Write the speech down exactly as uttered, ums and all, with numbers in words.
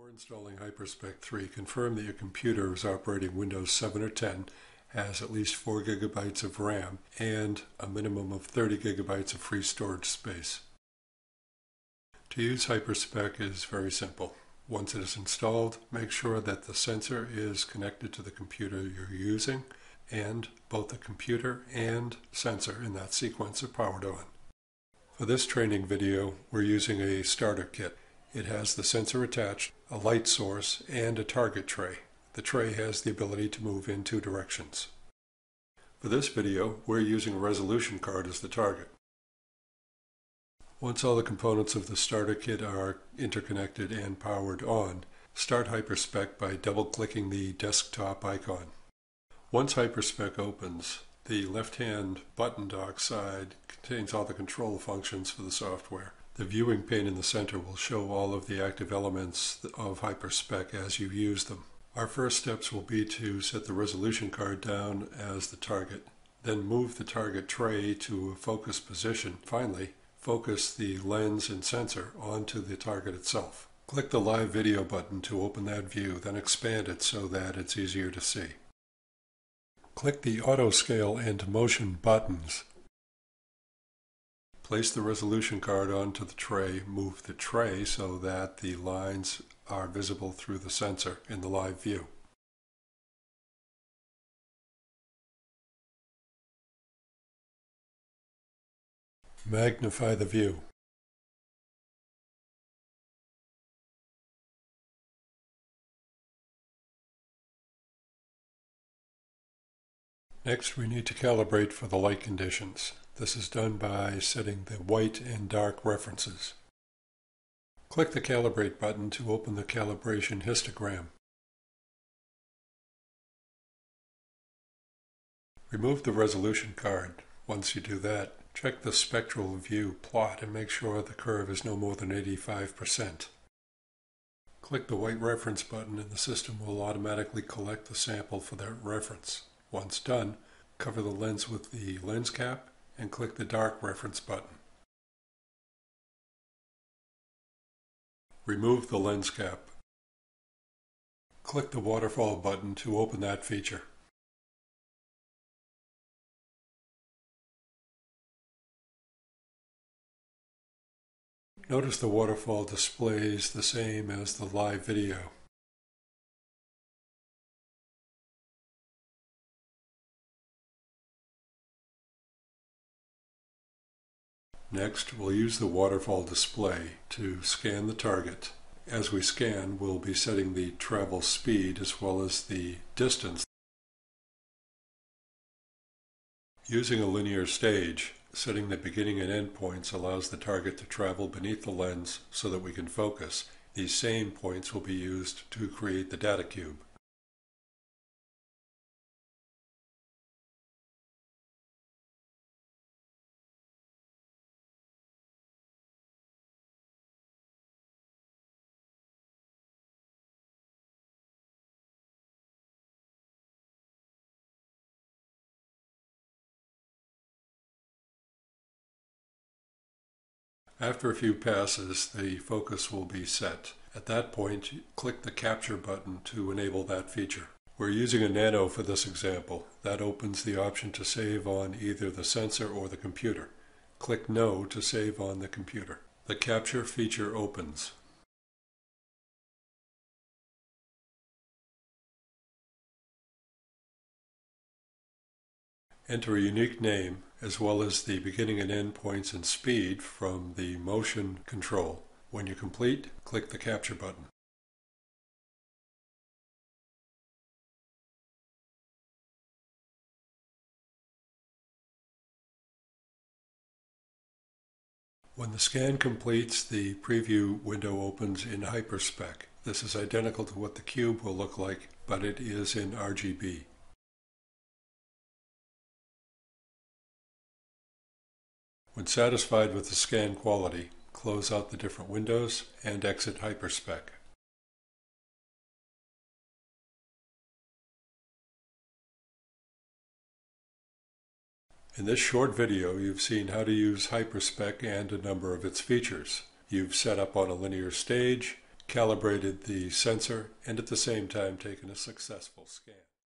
Before installing Hyperspec three, confirm that your computer is operating Windows seven or ten, has at least four gigabytes of RAM, and a minimum of thirty gigabytes of free storage space. To use Hyperspec is very simple. Once it is installed, make sure that the sensor is connected to the computer you're using, and both the computer and sensor in that sequence are powered on. For this training video, we're using a starter kit. It has the sensor attached, a light source, and a target tray. The tray has the ability to move in two directions. For this video, we're using a resolution card as the target. Once all the components of the starter kit are interconnected and powered on, start Hyperspec by double-clicking the desktop icon. Once Hyperspec opens, the left-hand button dock side contains all the control functions for the software. The viewing pane in the center will show all of the active elements of Hyperspec as you use them. Our first steps will be to set the resolution card down as the target, then move the target tray to a focus position. Finally, focus the lens and sensor onto the target itself. Click the live video button to open that view, then expand it so that it's easier to see. Click the auto scale and motion buttons. Place the resolution card onto the tray, move the tray so that the lines are visible through the sensor in the live view. Magnify the view. Next, we need to calibrate for the light conditions. This is done by setting the white and dark references. Click the Calibrate button to open the calibration histogram. Remove the resolution card. Once you do that, check the spectral view plot and make sure the curve is no more than eighty-five percent. Click the white reference button and the system will automatically collect the sample for that reference. Once done, cover the lens with the lens cap and click the dark reference button. Remove the lens cap. Click the waterfall button to open that feature. Notice the waterfall displays the same as the live video. Next, we'll use the waterfall display to scan the target. As we scan, we'll be setting the travel speed as well as the distance. Using a linear stage, setting the beginning and end points allows the target to travel beneath the lens so that we can focus. These same points will be used to create the data cube. After a few passes, the focus will be set. At that point, click the Capture button to enable that feature. We're using a Nano for this example. That opens the option to save on either the sensor or the computer. Click No to save on the computer. The Capture feature opens. Enter a unique name, as well as the beginning and end points and speed from the motion control. When you're complete, click the Capture button. When the scan completes, the preview window opens in Hyperspec. This is identical to what the cube will look like, but it is in R G B. When satisfied with the scan quality, close out the different windows and exit Hyperspec. In this short video, you've seen how to use Hyperspec and a number of its features. You've set up on a linear stage, calibrated the sensor, and at the same time taken a successful scan.